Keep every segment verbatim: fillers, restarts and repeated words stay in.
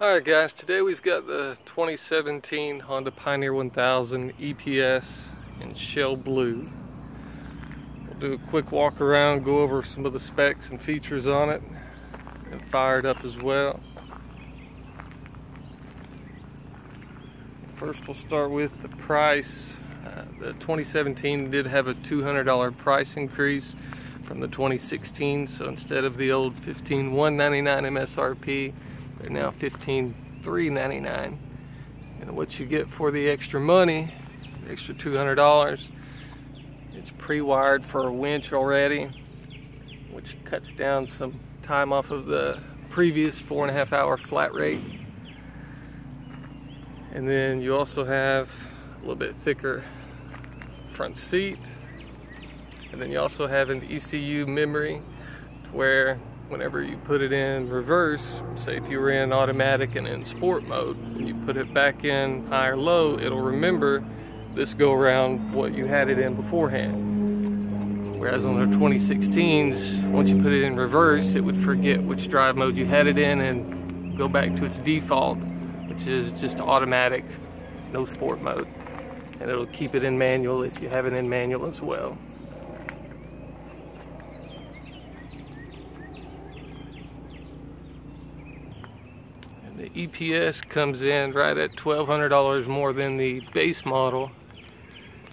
Alright guys, today we've got the twenty seventeen Honda Pioneer one thousand E P S in Shale Blue. We'll do a quick walk around, go over some of the specs and features on it, and fire it up as well. First we'll start with the price. Uh, the twenty seventeen did have a two hundred dollar price increase from the twenty sixteen, so instead of the old fifteen thousand one hundred ninety-nine dollars M S R P, they're now fifteen thousand three hundred ninety-nine dollars, and what you get for the extra money, the extra two hundred dollars, it's pre-wired for a winch already, which cuts down some time off of the previous four and a half hour flat rate. And then you also have a little bit thicker front seat, and then you also have an E C U memory to where whenever you put it in reverse, say if you were in automatic and in sport mode, when you put it back in high or low, it'll remember this go around what you had it in beforehand. Whereas on the twenty sixteens, once you put it in reverse, it would forget which drive mode you had it in and go back to its default, which is just automatic, no sport mode. And it'll keep it in manual if you have it in manual as well. The E P S comes in right at twelve hundred dollars more than the base model,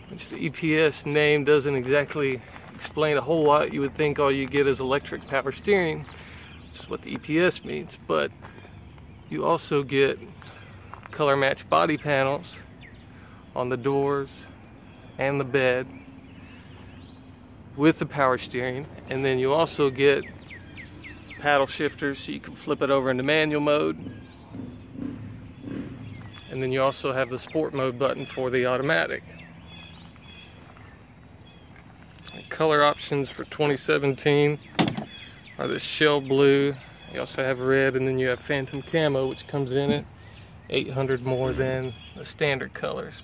which the E P S name doesn't exactly explain a whole lot. You would think all you get is electric power steering, which is what the E P S means, but you also get color match body panels on the doors and the bed with the power steering, and then you also get paddle shifters so you can flip it over into manual mode. And then you also have the sport mode button for the automatic. The color options for twenty seventeen are the Shale Blue. You also have red, and then you have Phantom Camo, which comes in at eight hundred dollars more than the standard colors.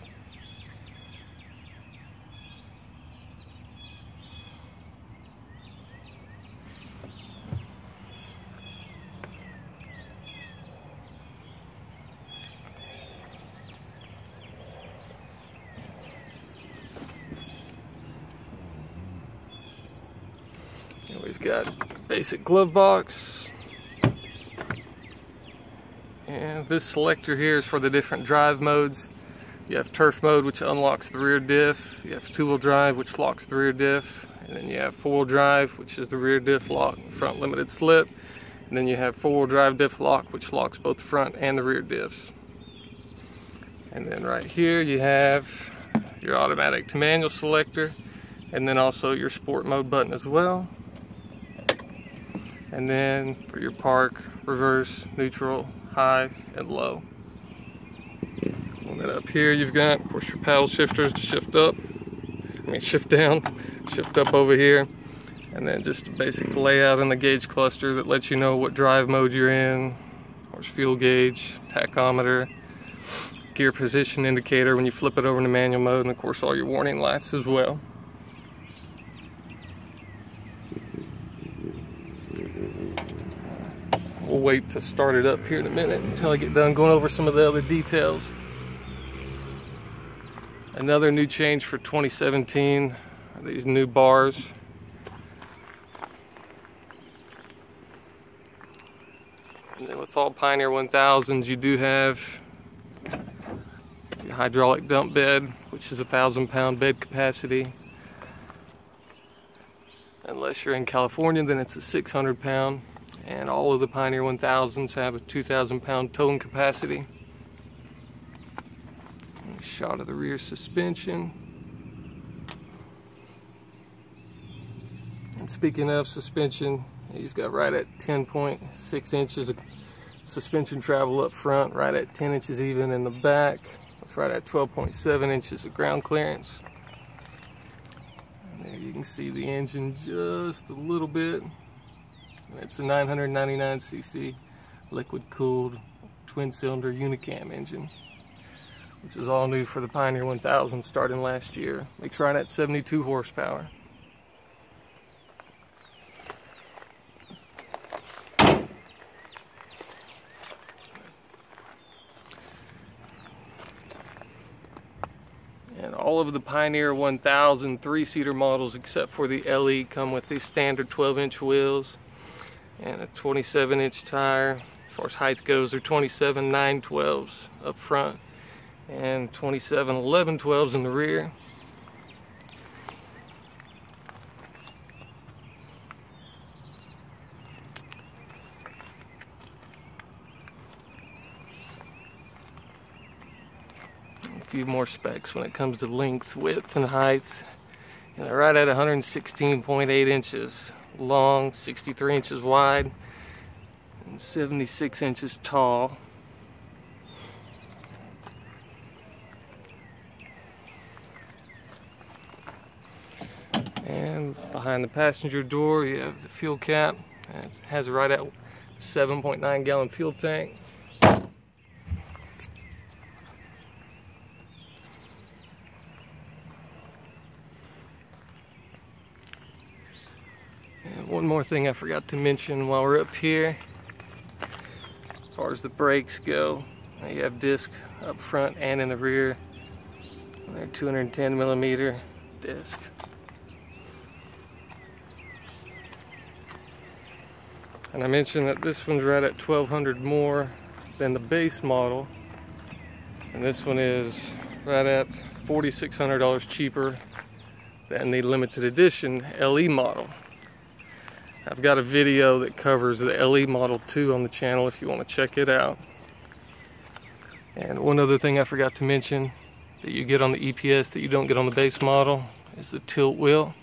We've got basic glove box, and this selector here is for the different drive modes. You have turf mode, which unlocks the rear diff, you have two-wheel drive, which locks the rear diff, and then you have four-wheel drive, which is the rear diff lock, front limited slip, and then you have four-wheel drive diff lock, which locks both the front and the rear diffs. And then right here you have your automatic to manual selector, and then also your sport mode button as well. And then for your park, reverse, neutral, high, and low. And then up here you've got, of course, your paddle shifters to shift up, I mean shift down, shift up over here, and then just a basic layout in the gauge cluster that lets you know what drive mode you're in, of course fuel gauge, tachometer, gear position indicator when you flip it over into manual mode, and of course all your warning lights as well. We'll wait to start it up here in a minute until I get done going over some of the other details. Another new change for twenty seventeen are these new bars. And then with all Pioneer one thousands, you do have your hydraulic dump bed, which is a thousand pound bed capacity. Unless you're in California, then it's a six hundred pound. And all of the Pioneer one thousands have a two thousand pound towing capacity. A shot of the rear suspension. And speaking of suspension, you've got right at ten point six inches of suspension travel up front, right at ten inches even in the back. That's right at twelve point seven inches of ground clearance. And there you can see the engine just a little bit. It's a nine hundred ninety-nine c c liquid-cooled twin-cylinder unicam engine, which is all new for the Pioneer one thousand starting last year. Makes right at seventy-two horsepower. And all of the Pioneer one thousand three-seater models except for the L E come with these standard twelve inch wheels and a twenty-seven inch tire. As far as height goes, they're twenty-seven nine twelves up front and twenty-seven eleven twelves in the rear. Few more specs when it comes to length, width, and height, and they're right at one hundred sixteen point eight inches long, sixty-three inches wide, and seventy-six inches tall. And behind the passenger door you have the fuel cap. It has right at seven point nine gallon fuel tank. One more thing I forgot to mention while we're up here, as far as the brakes go, you have discs up front and in the rear. They're two hundred ten millimeter discs. And I mentioned that this one's right at twelve hundred more than the base model, and this one is right at forty-six hundred dollars cheaper than the limited edition L E model. I've got a video that covers the L E Model two on the channel if you want to check it out. And one other thing I forgot to mention that you get on the E P S that you don't get on the base model is the tilt wheel.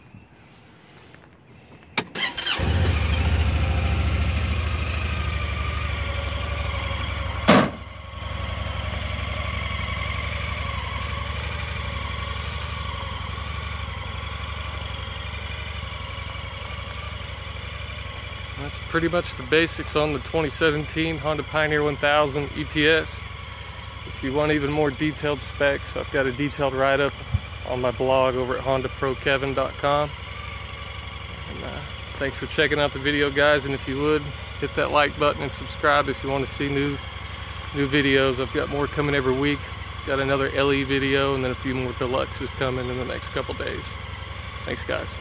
That's pretty much the basics on the twenty seventeen Honda Pioneer one thousand E P S. If you want even more detailed specs, I've got a detailed write-up on my blog over at honda pro kevin dot com. And, uh, thanks for checking out the video, guys, and if you would, hit that like button and subscribe if you want to see new, new videos. I've got more coming every week. Got another L E video and then a few more deluxes coming in the next couple days. Thanks, guys.